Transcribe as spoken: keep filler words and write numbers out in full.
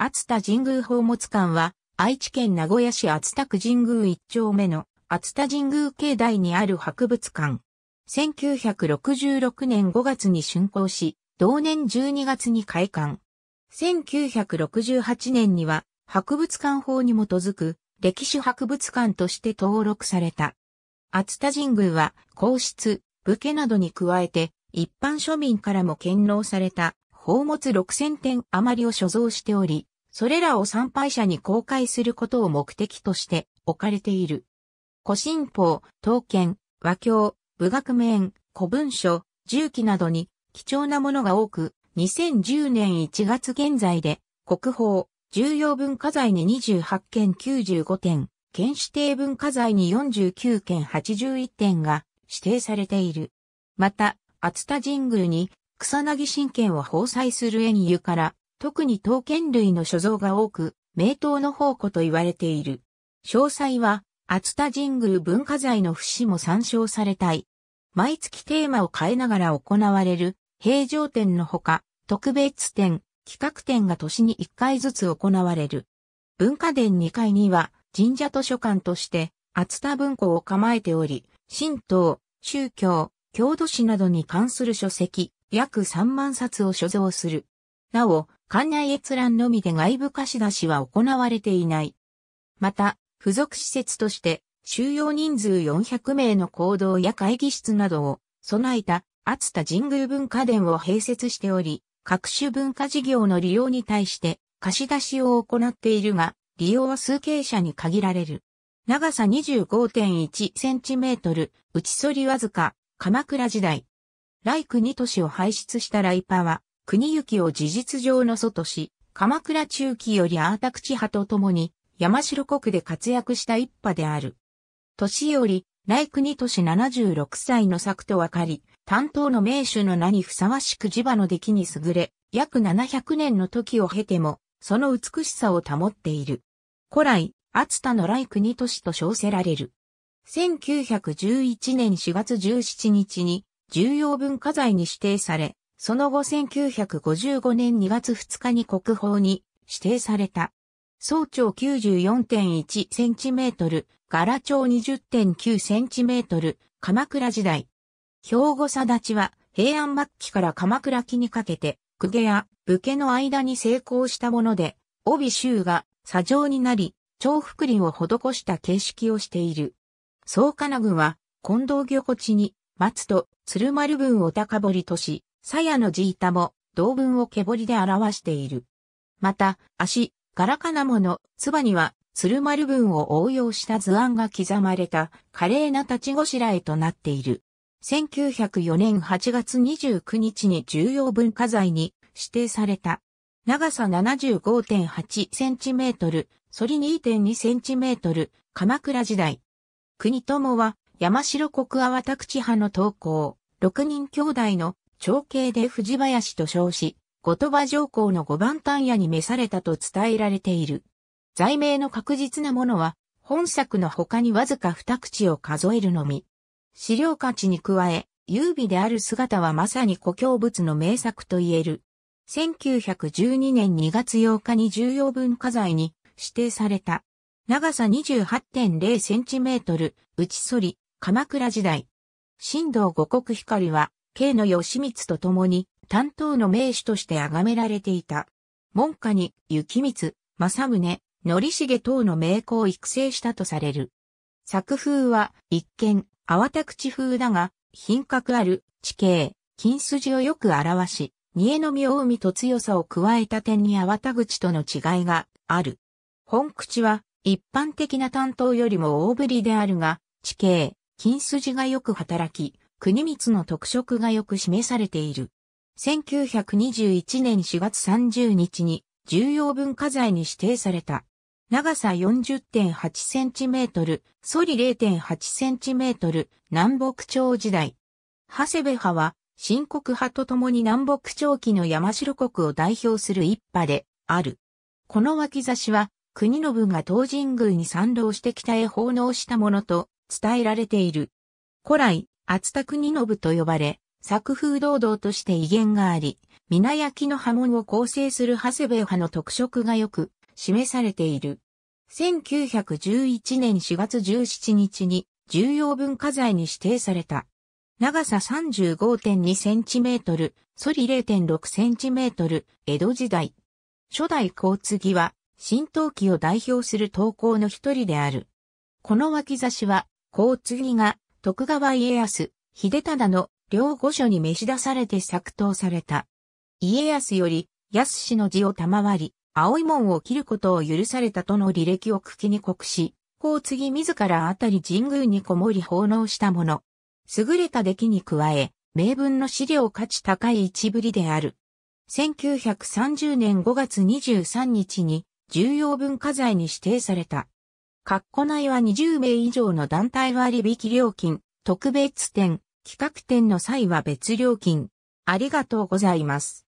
熱田神宮宝物館は、愛知県名古屋市熱田区神宮一丁目の熱田神宮境内にある博物館。せんきゅうひゃくろくじゅうろくねんごがつに竣工し、同年じゅうにがつに開館。せんきゅうひゃくろくじゅうはちねんには、博物館法に基づく歴史博物館として登録された。熱田神宮は、皇室、武家などに加えて、一般庶民からも献納された宝物ろくせんてん余りを所蔵しており、それらを参拝者に公開することを目的として置かれている。古新法、刀剣、和経、武学面、古文書、銃器などに貴重なものが多く、にせんじゅうねんいちがつ現在で国宝、重要文化財ににじゅうはちけんきゅうじゅうごてん、県指定文化財によんじゅうきゅうけんはちじゅういってんが指定されている。また、熱田神宮に草薙神剣を奉祭する縁由から、特に刀剣類の所蔵が多く、名刀の宝庫と言われている。詳細は、熱田神宮文化財の節も参照されたい。毎月テーマを変えながら行われる、平常展のほか、特別展、企画展が年にいっかいずつ行われる。文化殿にかいには、神社図書館として、熱田文庫を構えており、神道、宗教、郷土史などに関する書籍、約さんまんさつを所蔵する。なお、館内閲覧のみで外部貸し出しは行われていない。また、付属施設として、収容人数よんひゃくめいの講堂や会議室などを備えた熱田神宮文化殿を併設しており、各種文化事業の利用に対して貸し出しを行っているが、利用は数名者に限られる。長さ にじゅうごてんいちセンチメートル、内反りわずか。鎌倉時代。来国俊を輩出した来派は、国行を事実上の祖とし、鎌倉中期より阿宅地派と共に、山城国で活躍した一派である。年より、来国俊ななじゅうろくさいの作と分かり、担当の名手の名にふさわしく磁場の出来に優れ、約ななひゃくねんの時を経ても、その美しさを保っている。古来、熱田の来国俊と称せられる。せんきゅうひゃくじゅういちねんしがつじゅうしちにちに重要文化財に指定され、その後せんきゅうひゃくごじゅうごねんにがつふつかに国宝に指定された。総長 きゅうじゅうよんてんいちセンチメートル、柄長 にじゅってんきゅうセンチメートル、鎌倉時代。兵庫定地は平安末期から鎌倉期にかけて、公家や武家の間に成功したもので、帯脩が砂状になり、長覆林を施した形式をしている。総金具は、近藤魚古地に、松と鶴丸文を高彫りとし、鞘の地板も、銅文を毛彫りで表している。また、足、柄金物の、鐔には、鶴丸文を応用した図案が刻まれた、華麗な立ちごしらえとなっている。せんきゅうひゃくよねんはちがつにじゅうくにちに重要文化財に指定された。長さ ななじゅうごてんはちセンチメートル、反り にてんにセンチメートル、鎌倉時代。国友は山城国阿波宅地派の刀工、ろくにん兄弟の長兄で藤林と称し、後鳥羽上皇の五番端屋に召されたと伝えられている。罪名の確実なものは、本作の他にわずか二口を数えるのみ。資料価値に加え、優美である姿はまさに古今物の名作と言える。せんきゅうひゃくじゅうにねんにがつようかに重要文化財に指定された。長さ にじゅうはちてんゼロセンチメートル、内反り、鎌倉時代。神道五穀光は、慶の義満と共に、担当の名手として崇められていた。門下に、幸光、正宗、則重等の名工を育成したとされる。作風は、一見、阿波宅地風だが、品格ある、地形、金筋をよく表し、贄の妙味と強さを加えた点に阿波田口との違いがある。本口は、一般的な短刀よりも大ぶりであるが、地形、金筋がよく働き、国光の特色がよく示されている。せんきゅうひゃくにじゅういちねんしがつさんじゅうにちに重要文化財に指定された。長さ よんじゅってんはちセンチメートル、反り れいてんはちセンチメートル、南北朝時代。長谷部派は、新国派と共に南北朝期の山城国を代表する一派である。この脇差しは、国宣が東神宮に参籠して北へ奉納したものと伝えられている。古来、熱田国宣と呼ばれ、作風堂々として威厳があり、皆焼きの刃文を構成する長谷部派の特色がよく示されている。せんきゅうひゃくじゅういちねんしがつじゅうしちにちに重要文化財に指定された。長さ さんじゅうごてんにセンチメートル、反り れいてんろくセンチメートル、江戸時代。初代甲継は、新陶器を代表する陶工の一人である。この脇差しは、甲継が徳川家康、秀忠の両御所に召し出されて作陶された。家康より、康の字を賜り、葵紋を切ることを許されたとの履歴を茎に刻し、甲継自らあたり神宮にこもり奉納したもの。優れた出来に加え、銘文の資料価値高い一ぶりである。せんきゅうひゃくさんじゅうねんごがつにじゅうさんにちに重要文化財に指定された。括弧内はにじゅうめいいじょうの団体割引料金、特別展、企画展の際は別料金。ありがとうございます。